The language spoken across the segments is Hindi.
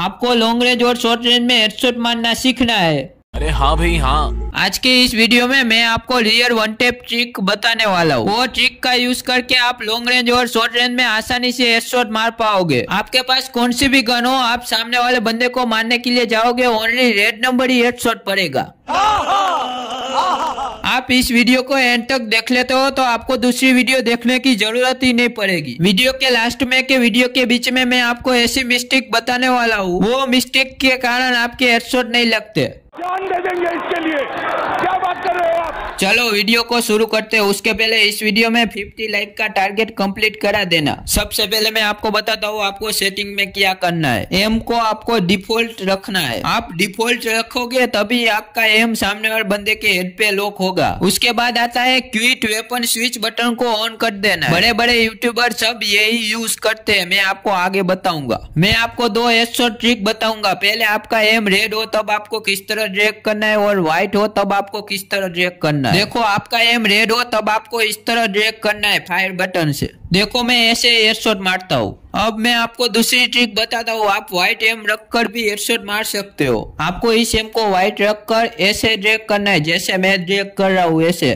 आपको लॉन्ग रेंज और शॉर्ट रेंज में हेडशॉट मारना सीखना है। अरे हाँ भाई हाँ। आज के इस वीडियो में मैं आपको रियर वन टैप ट्रिक बताने वाला हूँ। वो ट्रिक का यूज करके आप लॉन्ग रेंज और शॉर्ट रेंज में आसानी से हेडशॉट मार पाओगे। आपके पास कौन सी भी गन हो, आप सामने वाले बंदे को मारने के लिए जाओगे, ओनली रेड नंबर ही हेडशॉट पड़ेगा। आप इस वीडियो को एंड तक देख लेते हो तो आपको दूसरी वीडियो देखने की जरूरत ही नहीं पड़ेगी। वीडियो के लास्ट में के वीडियो के बीच में मैं आपको ऐसी मिस्टेक बताने वाला हूँ, वो मिस्टेक के कारण आपके हेडशॉट नहीं लगते। जान दे देंगे इसके लिए, क्या बात कर रहे हो आप। चलो वीडियो को शुरू करते हैं। उसके पहले इस वीडियो में 50 लाइक का टारगेट कंप्लीट करा देना। सबसे पहले मैं आपको बताता हूँ आपको सेटिंग में क्या करना है। एम को आपको डिफॉल्ट रखना है। आप डिफॉल्ट रखोगे तभी आपका एम सामने वाले बंदे के हेड पे लॉक होगा। उसके बाद आता है क्विट वेपन स्विच बटन को ऑन कर देना। बड़े बड़े यूट्यूबर सब यही यूज करते है, मैं आपको आगे बताऊंगा। मैं आपको 2 हेडशॉट ट्रिक बताऊंगा। पहले आपका एम रेड हो तब आपको किस तरह ड्रैग करना है, और व्हाइट हो तब आपको किस तरह ड्रैग करना है। देखो आपका एम रेड हो तब आपको इस तरह ड्रैग करना है फायर बटन से। देखो मैं ऐसे हेडशॉट मारता हूँ। अब मैं आपको दूसरी ट्रिक बताता हूँ। आप व्हाइट एम रखकर भी हेडशॉट मार सकते हो। आपको इस एम को व्हाइट रखकर ऐसे ड्रैग करना है, जैसे मैं ड्रैग कर रहा हूँ ऐसे।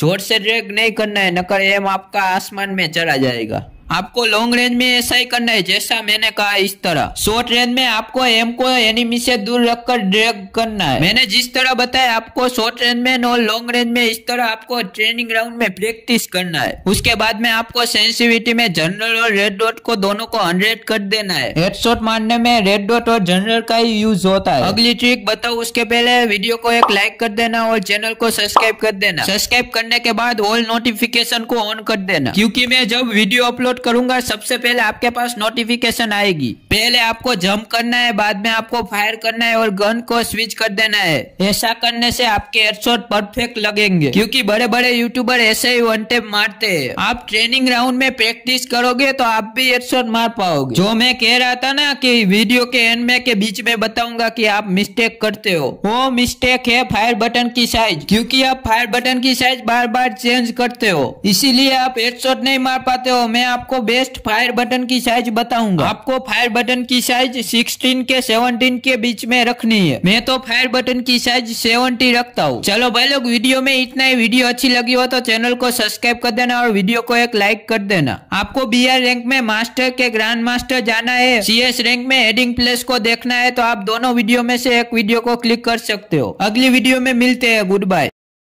जोर से ड्रैग नहीं करना है, नकर एम आपका आसमान में चला जाएगा। आपको लॉन्ग रेंज में ऐसा ही करना है जैसा मैंने कहा, इस तरह। शॉर्ट रेंज में आपको एम को एनिमी से दूर रखकर ड्रैग करना है। मैंने जिस तरह बताया आपको शॉर्ट रेंज में और लॉन्ग रेंज में इस तरह आपको ट्रेनिंग राउंड में प्रैक्टिस करना है। उसके बाद में आपको सेंसिटिविटी में जनरल और रेड डॉट को दोनों को 100 कर देना है। हेडशॉट मारने में रेड डॉट और जनरल का ही यूज होता है। अगली ट्रिक बताओ। उसके पहले वीडियो को एक लाइक कर देना और चैनल को सब्सक्राइब कर देना। सब्सक्राइब करने के बाद ऑल नोटिफिकेशन को ऑन कर देना, क्योंकि मैं जब वीडियो अपलोड करूंगा सबसे पहले आपके पास नोटिफिकेशन आएगी। पहले आपको जंप करना है, बाद में आपको फायर करना है और गन को स्विच कर देना है। ऐसा करने से आपके हेडशॉट परफेक्ट लगेंगे, क्योंकि बड़े बड़े यूट्यूबर ऐसे ही वन टैप मारते हैं। आप ट्रेनिंग राउंड में प्रैक्टिस करोगे तो आप भी हेडशॉट मार पाओगे। जो मैं कह रहा था ना कि वीडियो के एंड में के बीच में बताऊंगा कि आप मिस्टेक करते हो, वो मिस्टेक है फायर बटन की साइज। क्योंकि आप फायर बटन की साइज बार बार चेंज करते हो, इसीलिए आप हेडशॉट नहीं मार पाते हो। मैं आपको बेस्ट फायर बटन की साइज बताऊंगा। आपको फायर बटन की साइज 16 के 17 के बीच में रखनी है। मैं तो फायर बटन की साइज 70 रखता हूँ। चलो भाई लोग, वीडियो में इतना ही। वीडियो अच्छी लगी हो तो चैनल को सब्सक्राइब कर देना और वीडियो को एक लाइक कर देना। आपको BR रैंक में मास्टर के ग्रांड मास्टर जाना है, CS रैंक में हेडिंग प्लेस को देखना है, तो आप दोनों वीडियो में से एक वीडियो को क्लिक कर सकते हो। अगली वीडियो में मिलते हैं। Good bye.